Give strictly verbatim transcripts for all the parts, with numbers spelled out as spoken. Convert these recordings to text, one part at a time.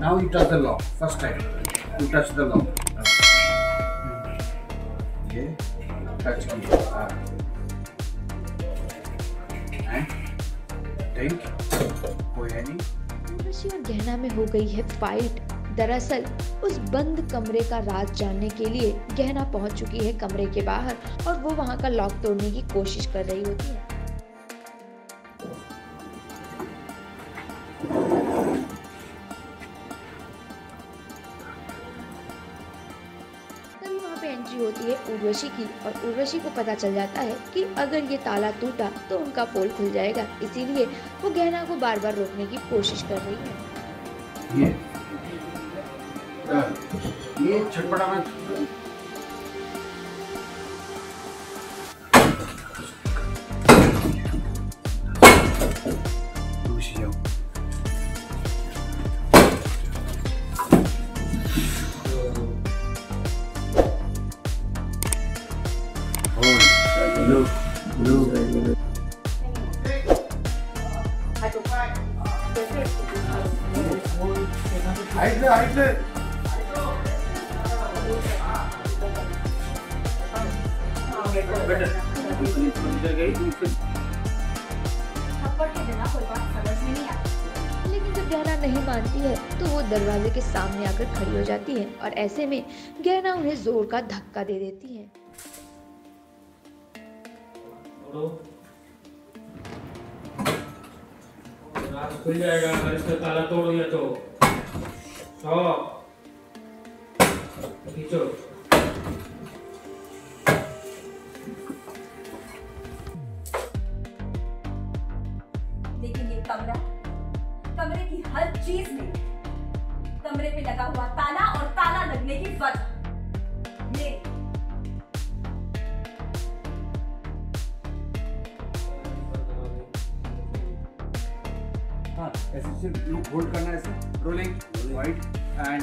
Now you touch the lock. First time you touch the lock. ये touch किया है, ठीक कोई है नहीं। उर्वशी और गहना में हो गई है फाइट। दरअसल उस बंद कमरे का राज जानने के लिए गहना पहुंच चुकी है कमरे के बाहर और वो वहां का लॉक तोड़ने की कोशिश कर रही होती है। होती है उर्वशी की और उर्वशी को पता चल जाता है कि अगर ये ताला टूटा तो उनका पोल खुल जाएगा, इसीलिए वो गहना को बार बार रोकने की कोशिश कर रही है। ये ये छटपटा मत। No, no, no. Hide there, hide there. Better. इधर गई तो फिर थप्पड़ के देना, कोई बात समझ में नहीं आती। लेकिन जब गहना नहीं मानती है तो वो दरवाजे के सामने आकर खड़ी हो जाती है और ऐसे में गहना उन्हें जोर का धक्का दे देती है। राज खुल जाएगा अगर इसका ताला तोड़ दिया तो। खींचो। लेकिन ये कमरा, कमरे की हर चीज में, कमरे पे लगा हुआ ताला और ताला लगने की वजह, ये ऐसे लुक होल्ड करना है, ऐसे rolling wide and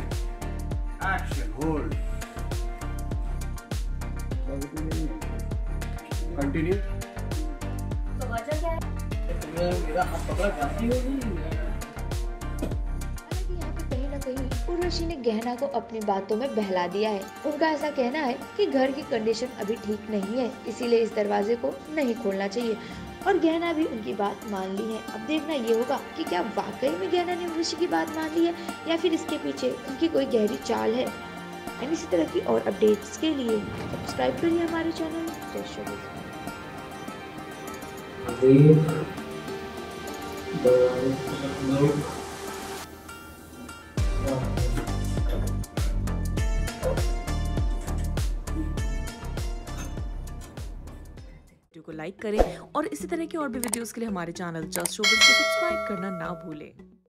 action, hold continue. तो वजह क्या है? मेरा हाथ पकड़ा गलती हो गई। उर्वशी ने गहना को अपनी बातों में बहला दिया है। उनका ऐसा कहना है कि घर की कंडीशन अभी ठीक नहीं है, इसीलिए इस दरवाजे को नहीं खोलना चाहिए और गहना भी उनकी बात मान ली है। अब देखना ये होगा कि क्या वाकई में गहना ने उर्वशी की बात मान ली है या फिर इसके पीछे उनकी कोई गहरी चाल है। एंड इसी तरह की और अपडेट्स के लिए सब्सक्राइब करिए हमारे चैनल जस्ट शोबिज़। को लाइक करें और इसी तरह के और भी वीडियोस के लिए हमारे चैनल जस्ट शोबिज़ को सब्सक्राइब करना ना भूलें।